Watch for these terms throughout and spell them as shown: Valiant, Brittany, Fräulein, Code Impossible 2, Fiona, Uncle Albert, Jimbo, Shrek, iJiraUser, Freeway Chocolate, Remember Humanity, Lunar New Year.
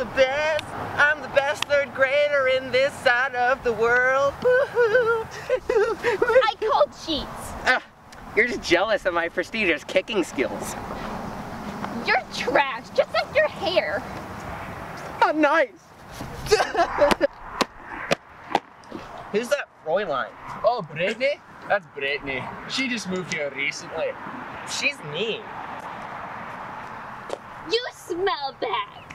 I'm the best. I'm the best third grader in this side of the world. I called cheats. You're just jealous of my prestigious kicking skills. You're trash, just like your hair. I'm nice. Who's that Fräulein? Oh, Brittany? That's Brittany. She just moved here recently. She's mean. You smell bad.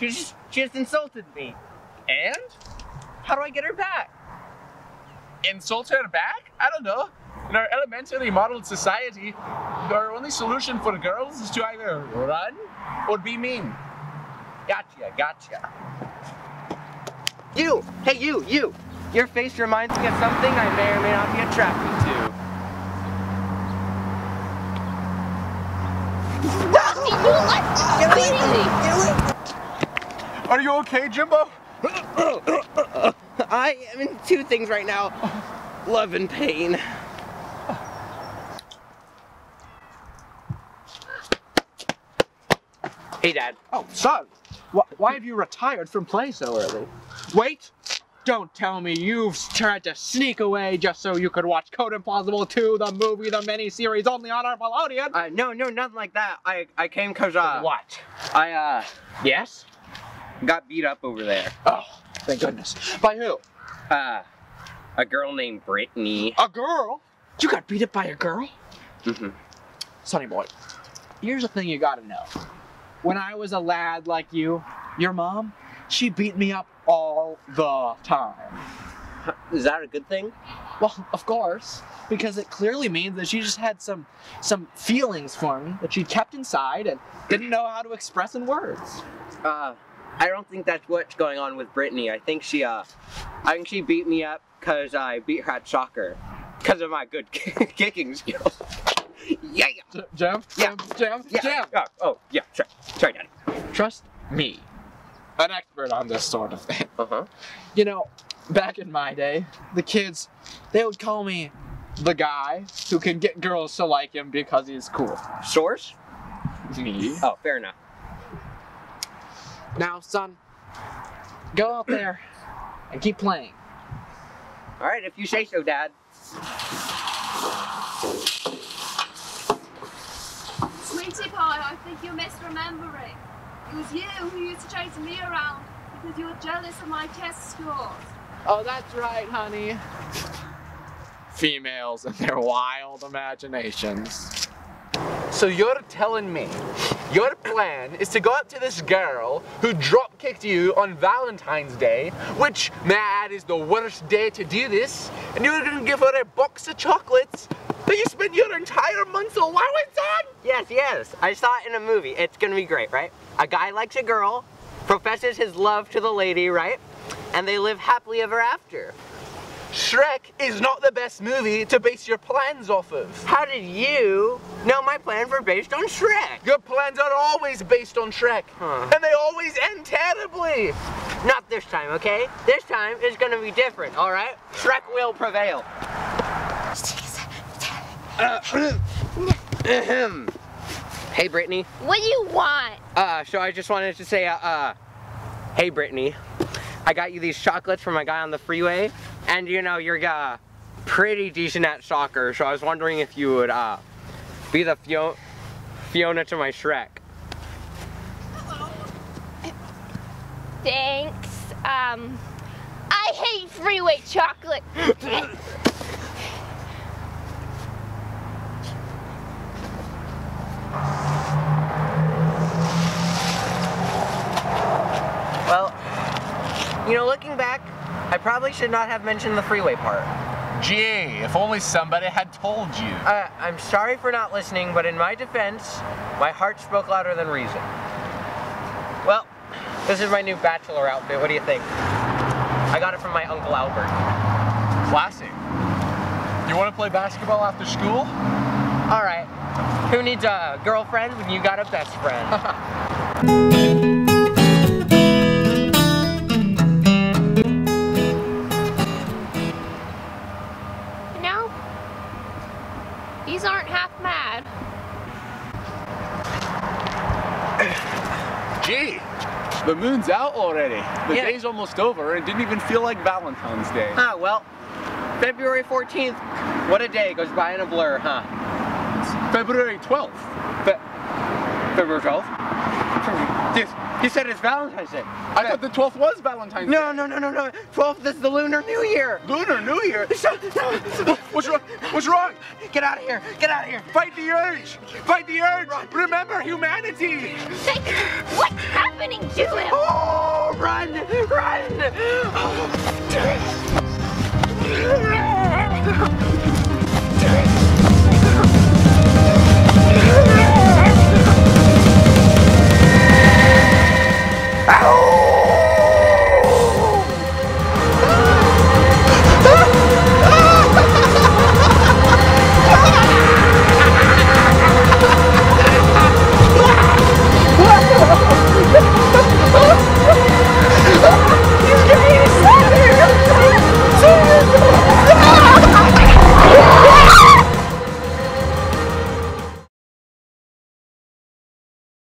She just insulted me. And? How do I get her back? Insult her back? I don't know. In our elementally modeled society, our only solution for girls is to either run or be mean. Gotcha. You! Hey, you! Your face reminds me of something I may or may not be attracted to. Are you okay, Jimbo? I am in two things right now. Love and pain. Hey, Dad. Oh, son. Why have you retired from play so early? Wait! Don't tell me you've tried to sneak away just so you could watch Code Impossible 2, the movie, the miniseries, only on our Valiant! No, nothing like that. I came cause, What? Yes? Got beat up over there. Oh, thank goodness. By who? A girl named Brittany. A girl? You got beat up by a girl? Mm-hmm. Sonny boy, here's the thing you gotta know. When I was a lad like you, your mom, she beat me up all the time. Is that a good thing? Well, of course, because it clearly means that she just had some feelings for me that she kept inside and didn't know how to express in words. I don't think that's what's going on with Brittany. I think she beat me up because I beat her at soccer because of my good kicking skills. Yeah. Jam. Yeah. Sorry, Daddy. Trust me. An expert on this sort of thing. Uh-huh. You know, back in my day, the kids, they would call me the guy who can get girls to like him because he's cool. Source? Me. Oh, fair enough. Now, son, go out there and keep playing. All right, if you say so, Dad. Sweetie pie, I think you're misremembering. It was you who used to chase me around because you were jealous of my test scores. Oh, that's right, honey. Females and their wild imaginations. So you're telling me your plan is to go up to this girl who drop-kicked you on Valentine's Day, which, may I add, is the worst day to do this, and you were going to give her a box of chocolates that you spent your entire month's allowance on? Yes. I saw it in a movie. It's going to be great, right? A guy likes a girl, professes his love to the lady, right? And they live happily ever after. Shrek is not the best movie to base your plans off of. How did you know my plans were based on Shrek? Your plans are always based on Shrek. Huh. And they always end terribly. Not this time, okay? This time is going to be different, all right? Shrek will prevail. Hey, Brittany. What do you want? So I just wanted to say, hey, Brittany. I got you these chocolates from a guy on the freeway, and you know, you're, pretty decent at soccer, so I was wondering if you would, be the Fiona to my Shrek. Hello. Thanks. I hate freeway chocolate. Well, you know, looking back, I probably should not have mentioned the freeway part. Gee, if only somebody had told you. I'm sorry for not listening, but in my defense, my heart spoke louder than reason. Well, this is my new bachelor outfit. What do you think? I got it from my Uncle Albert. Classic. You want to play basketball after school? All right. Who needs a girlfriend when you got a best friend? You know, these aren't half mad. Gee, The moon's out already. The day's almost over. It didn't even feel like Valentine's Day. Ah, well, February 14th, what a day, goes by in a blur, huh? It's February 12th. February 12th? You said it's Valentine's Day. I thought the 12th was Valentine's Day. No. 12th is the Lunar New Year. Lunar New Year? What's wrong? What's wrong? Get out of here. Get out of here. Fight the urge. Fight the urge. Run. Remember humanity. Shake. What's happening to him? Oh, run. Run. Oh.